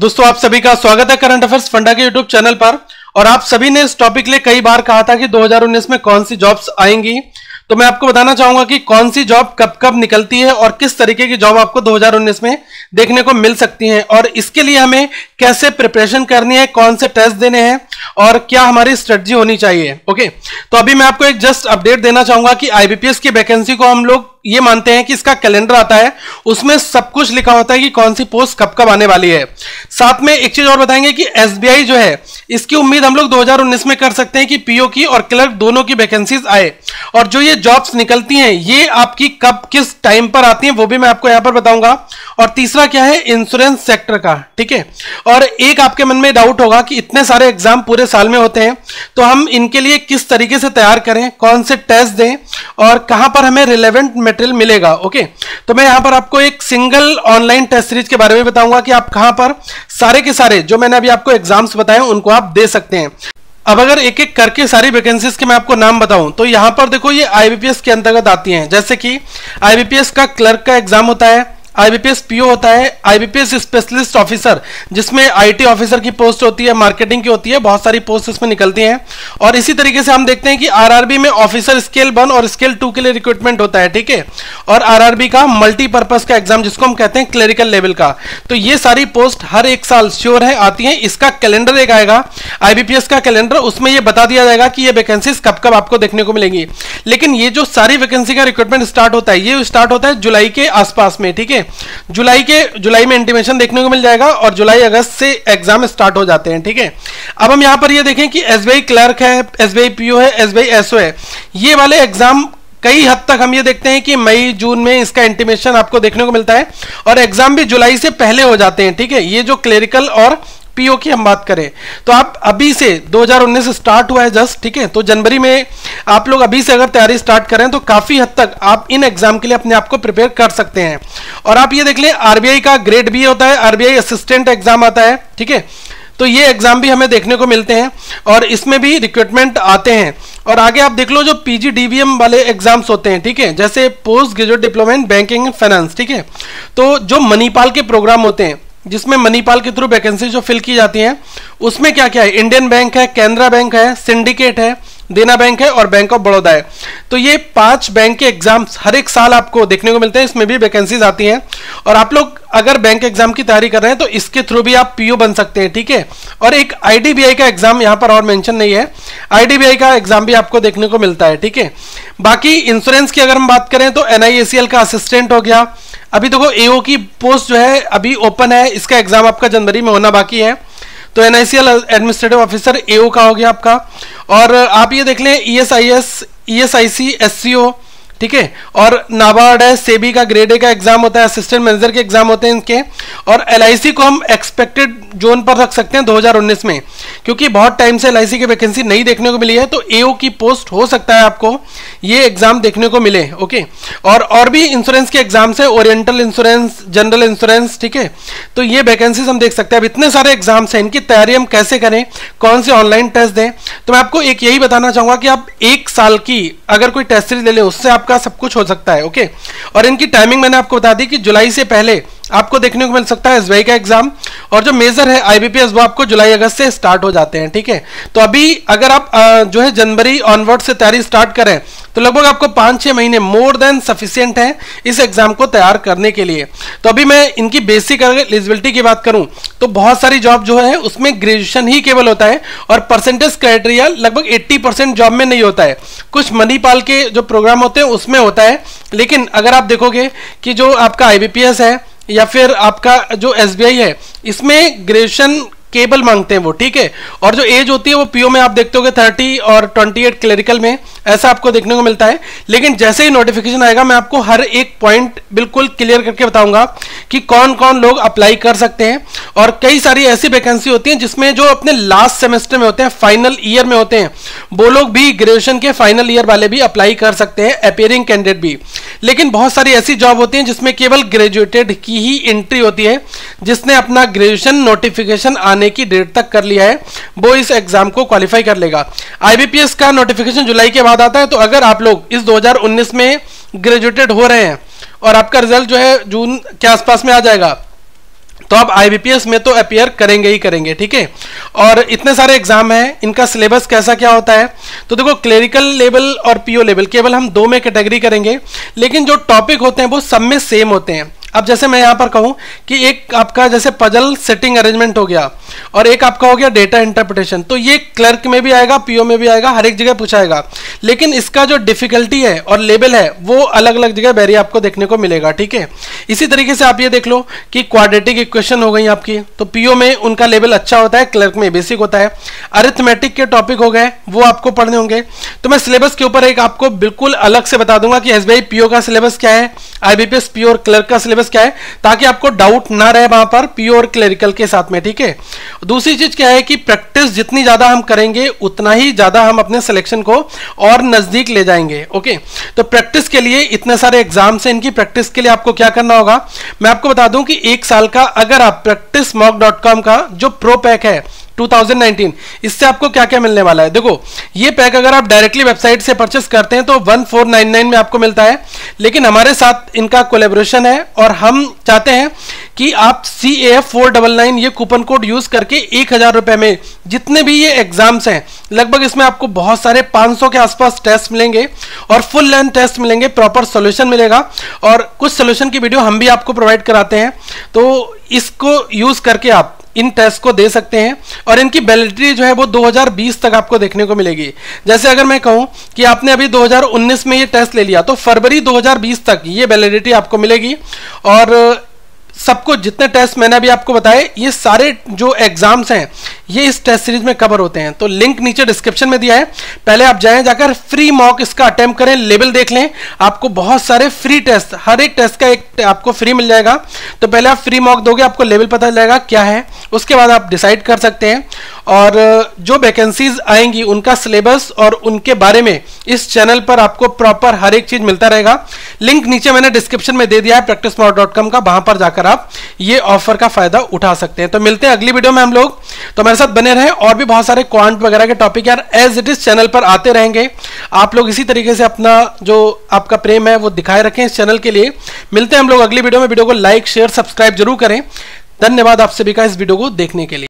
दोस्तों आप सभी का स्वागत है करंट अफेयर्स फंडा के यूट्यूब चैनल पर। और आप सभी ने इस टॉपिक के लिए कई बार कहा था कि 2019 में कौन सी जॉब्स आएंगी, तो मैं आपको बताना चाहूंगा कि कौन सी जॉब कब कब निकलती है और किस तरीके की जॉब आपको 2019 में देखने को मिल सकती है और इसके लिए हमें कैसे प्रिपरेशन करनी है, कौन से टेस्ट देने हैं और क्या हमारी स्ट्रेटजी होनी चाहिए। ओके, तो अभी मैं आपको एक जस्ट अपडेट देना चाहूंगा कि आईबीपीएस की वैकेंसी को हम लोग ये मानते हैं कि इसका कैलेंडर आता है, उसमें सब कुछ लिखा होता है कि कौन सी पोस्ट कब कब आने वाली है। साथ में एक चीज और बताएंगे कि एसबीआई जो है इसकी उम्मीद हम लोग 2019 में कर सकते हैं कि पीओ की और क्लर्क दोनों की वैकेंसीज आए, और जो ये जॉब्स निकलती हैं ये आपकी कब किस टाइम पर आती है वो भी मैं आपको यहां पर बताऊंगा। और तीसरा क्या है, इंश्योरेंस सेक्टर का, ठीक है। और एक आपके मन में डाउट होगा कि इतने सारे एग्जाम पूरे साल में होते हैं तो हम इनके लिए किस तरीके से तैयार करें, कौन से टेस्ट दें और कहां पर हमें रिलेवेंट मटेरियल मिलेगा। ओके, तो मैं यहां पर आपको एक सिंगल ऑनलाइन टेस्ट सीरीज के बारे में बताऊंगा कि आप कहां पर सारे के सारे जो मैंने अभी आपको एग्जाम्स बताए उनको आप दे सकते हैं। अब अगर एक एक करके सारी वैकेंसीज के मैं आपको नाम बताऊं तो यहां पर देखो ये आईबीपीएस के अंतर्गत आती हैं, जैसे कि आईबीपीएस का क्लर्क का एग्जाम होता है, आईबीपीएस पीओ होता है, आईबीपीएस स्पेशलिस्ट ऑफिसर जिसमें आईटी ऑफिसर की पोस्ट होती है, मार्केटिंग की होती है, बहुत सारी पोस्ट इसमें निकलती हैं। और इसी तरीके से हम देखते हैं कि आरआरबी में ऑफिसर स्केल 1 और स्केल 2 के लिए रिक्रूटमेंट होता है, ठीक है। और आरआरबी का मल्टीपर्पज का एग्जाम जिसको हम कहते हैं क्लरिकल लेवल का, तो ये सारी पोस्ट हर एक साल श्योर है आती है। इसका कैलेंडर एक आएगा आईबीपीएस का कैलेंडर, उसमें यह बता दिया जाएगा कि ये वैकेंसीज कब कब आपको देखने को मिलेंगी। लेकिन ये जो सारी वैकेंसी का रिक्रूटमेंट स्टार्ट होता है ये स्टार्ट होता है जुलाई के आसपास में, ठीक है। जुलाई में इंटीमेशन देखने को मिल जाएगा और जुलाई अगस्त से एग्जाम स्टार्ट हो जाते हैं, ठीक है। अब हम यहां पर ये देखें कि एसबीआई क्लर्क है, एसबीआई पीओ है, एसबीआई एसओ है, ये वाले एग्जाम कई हद तक हम ये देखते हैं कि मई जून में इसका इंटीमेशन आपको देखने को मिलता है और एग्जाम भी जुलाई से पहले हो जाते हैं, ठीक है। ये जो क्लरिकल और पीओ की हम बात करें तो आप अभी से 2019 स्टार्ट हुआ है जस्ट, ठीक है। तो जनवरी में आप लोग अभी से अगर तैयारी स्टार्ट करें तो काफी हद तक आप इन एग्जाम के लिए अपने आप को प्रिपेयर कर सकते हैं। और आप ये देख लें आरबीआई का ग्रेड बी होता है, आरबीआई असिस्टेंट एग्जाम आता है, ठीक है। तो ये एग्जाम भी हमें देखने को मिलते हैं और इसमें भी रिक्रूटमेंट आते हैं। और आगे आप देख लो जो पीजीडीबीएम वाले एग्जाम्स होते हैं, ठीक है, जैसे post graduate diploma in banking and finance, ठीक है। तो जो मणिपाल के प्रोग्राम होते हैं जिसमें मणिपाल के थ्रू वैकेंसी जो फिल की जाती हैं उसमें क्या क्या है, इंडियन बैंक है, कैनरा बैंक है, सिंडिकेट है, देना बैंक है और बैंक ऑफ बड़ौदा है। तो ये 5 बैंक के एग्जाम्स हर एक साल आपको देखने को मिलते हैं, इसमें भी वैकेंसीज आती हैं। और आप लोग अगर बैंक एग्जाम की तैयारी कर रहे हैं तो इसके थ्रू भी आप पीओ बन सकते हैं, ठीक है। और एक आईडीबीआई का एग्जाम यहाँ पर और मेंशन नहीं है, आईडीबीआई का एग्जाम भी आपको देखने को मिलता है, ठीक है। बाकी इंश्योरेंस की अगर हम बात करें तो एनआईसीएल का असिस्टेंट हो गया। अभी देखो एओ की पोस्ट जो है अभी ओपन है, इसका एग्जाम आपका जनवरी में होना बाकी है, तो एनआईसीएल एडमिनिस्ट्रेटिव ऑफिसर एओ का हो गया आपका। और आप ये देख लें ईएसआईएस, ईएसआईसी, एससीओ, ठीक है। और नाबार्ड है, सेबी का ग्रेड ए का एग्जाम होता है, असिस्टेंट मैनेजर के एग्जाम होते हैं इनके। और एलआईसी को हम एक्सपेक्टेड जोन पर रख सकते हैं 2019 में, क्योंकि बहुत टाइम से एलआईसी की वैकेंसी नहीं देखने को मिली है, तो एओ की पोस्ट हो सकता है आपको ये एग्जाम देखने को मिले, ओके। और भी इंश्योरेंस के एग्जाम्स है, ओरिएंटल इंश्योरेंस, जनरल इंश्योरेंस, ठीक है। तो ये वैकेंसीज हम देख सकते हैं। अब इतने सारे एग्जाम्स हैं, इनकी तैयारी हम कैसे करें, कौन से ऑनलाइन टेस्ट दें, तो मैं आपको एक यही बताना चाहूँगा कि आप एक साल की अगर कोई टेस्ट सीरीज ले लें उससे का सब कुछ हो सकता है, ओके। और इनकी टाइमिंग मैंने आपको बता दी कि जुलाई से पहले आपको देखने को मिल सकता है एसबीआई का एग्जाम, और जो मेजर है आईबीपीएस वो आपको जुलाई अगस्त से स्टार्ट हो जाते हैं, ठीक है। तो अभी अगर आप जो है जनवरी ऑनवर्ड से तैयारी स्टार्ट करें तो लगभग आपको 5-6 महीने मोर देन सफिशिएंट है इस एग्जाम को तैयार करने के लिए। तो अभी मैं इनकी बेसिक एलिजिबिलिटी की बात करूं तो बहुत सारी जॉब जो है उसमें ग्रेजुएशन ही केवल होता है और परसेंटेज क्राइटेरिया लगभग 80% जॉब में नहीं होता है, कुछ मणिपाल के जो प्रोग्राम होते हैं उसमें होता है। लेकिन अगर आप देखोगे कि जो आपका आईबीपीएस है या फिर आपका जो एसबीआई है इसमें ग्रेजुएशन केबल मांगते हैं वो, ठीक है। और जो एज होती है वो पीओ में आप देखते होगे 30 और 28 क्लरिकल में ऐसा आपको देखने को मिलता है। लेकिन जैसे ही नोटिफिकेशन आएगा मैं आपको हर एक पॉइंट बिल्कुल क्लियर करके बताऊंगा कि कौन कौन लोग अप्लाई कर सकते हैं। और कई सारी ऐसी वैकेंसी होती हैं जिसमें जो अपने लास्ट सेमेस्टर में होते हैं, फाइनल ईयर में होते हैं, वो लोग भी ग्रेजुएशन के फाइनल ईयर वाले भी अप्लाई कर सकते हैं, अपीयरिंग कैंडिडेट भी। लेकिन बहुत सारी ऐसी जॉब होती हैं जिसमें केवल ग्रेजुएटेड की ही एंट्री होती है, जिसने अपना ग्रेजुएशन नोटिफिकेशन की डेट तक कर लिया है वो इस एग्जाम को क्वालिफाई कर लेगा। आईबीपीएस का नोटिफिकेशन जुलाई के बाद आता है, तो अगर आप लोग इस 2019 में ग्रेजुएटेड हो रहे हैं और आपका रिजल्ट जो है जून के आसपास में आ जाएगा तो आप आईबीपीएस में तो अपीयर करेंगे ही करेंगे, ठीक है। और इतने सारे एग्जाम हैं, इनका सिलेबस कैसा क्या होता है, तो देखो क्लरिकल लेवल और पीओ लेवल केवल हम दो में कैटेगरी करेंगे, लेकिन जो टॉपिक होते हैं वो सब में सेम होते हैं। अब जैसे मैं यहाँ पर कहूँ कि एक आपका जैसे पजल सेटिंग अरेंजमेंट हो गया और एक आपका हो गया डेटा इंटरप्रिटेशन, तो ये क्लर्क में भी आएगा, पीओ में भी आएगा, हर एक जगह पूछाएगा, लेकिन इसका जो डिफिकल्टी है और लेवल है वो अलग अलग जगह वेरी आपको देखने को मिलेगा, ठीक है। इसी तरीके से आप ये देख लो कि क्वाड्रेटिक इक्वेशन हो गई आपकी, तो पीओ में उनका लेवल अच्छा होता है, क्लर्क में बेसिक होता है। अरिथमेटिक के टॉपिक हो गए वो आपको पढ़ने होंगे। तो मैं सिलेबस के ऊपर एक आपको बिल्कुल अलग से बता दूंगा कि एसबीआई पीओ का सिलेबस क्या है, आईबीपीएस पीओ और क्लर्क का सिलेबस क्या है, ताकि आपको डाउट ना रहे वहां पर पीओ और क्लरिकल के साथ में, ठीक है। दूसरी चीज क्या है कि प्रैक्टिस जितनी ज्यादा हम करेंगे उतना ही ज्यादा हम अपने सिलेक्शन को और नजदीक ले जाएंगे, ओके। तो प्रैक्टिस के लिए इतने सारे एग्जाम्स हैं, इनकी प्रैक्टिस के लिए आपको क्या करना होगा, मैं आपको बता दूं कि एक साल का अगर आप practicemock.com का जो प्रो पैक है 2019, इससे आपको क्या क्या मिलने वाला है। देखो ये पैक अगर आप डायरेक्टली वेबसाइट से परचेस करते हैं तो 1499 में आपको मिलता है, लेकिन हमारे साथ इनका कोलैबोरेशन है और हम चाहते हैं कि आप CAF 499 ये कूपन कोड यूज करके 1000 रुपए में जितने भी ये एग्जाम्स हैं, लगभग इसमें आपको बहुत सारे 500 के आसपास टेस्ट मिलेंगे और फुल लेंथ टेस्ट मिलेंगे, प्रॉपर सोल्यूशन मिलेगा और कुछ सोल्यूशन की वीडियो हम भी आपको प्रोवाइड कराते हैं। तो इसको यूज करके आप इन टेस्ट को दे सकते हैं और इनकी वैलिडिटी जो है वो 2020 तक आपको देखने को मिलेगी। जैसे अगर मैं कहूं कि आपने अभी 2019 में ये टेस्ट ले लिया तो फरवरी 2020 तक ये वैलिडिटी आपको मिलेगी। और सबको जितने टेस्ट मैंने अभी आपको बताए ये सारे जो एग्जाम्स हैं ये इस टेस्ट सीरीज में कवर होते हैं। तो लिंक नीचे डिस्क्रिप्शन में दिया है, पहले आप जाएं, जाकर फ्री मॉक इसका अटेम्प्ट करें, लेवल देख लें, आपको बहुत सारे फ्री टेस्ट, हर एक टेस्ट का एक आपको फ्री मिल जाएगा। तो पहले आप फ्री मॉक दोगे, आपको लेवल पता चलेगा क्या है, उसके बाद आप डिसाइड कर सकते हैं। और जो वैकेंसीज आएंगी उनका सिलेबस और उनके बारे में इस चैनल पर आपको प्रॉपर हर एक चीज मिलता रहेगा। लिंक नीचे मैंने डिस्क्रिप्शन में दे दिया है practicemock.com का, वहां पर जाकर आप ये ऑफर का फायदा उठा सकते हैं। तो मिलते हैं अगली वीडियो में हम लोग, तो हमारे साथ बने रहें। और भी बहुत सारे क्वांट वगैरह के टॉपिक यार एज इट इज चैनल पर आते रहेंगे, आप लोग इसी तरीके से अपना जो आपका प्रेम है वो दिखाए रखें इस चैनल के लिए। मिलते हैं हम लोग अगली वीडियो में, वीडियो को लाइक शेयर सब्सक्राइब जरूर करें। धन्यवाद आप सभी का इस वीडियो को देखने के लिए।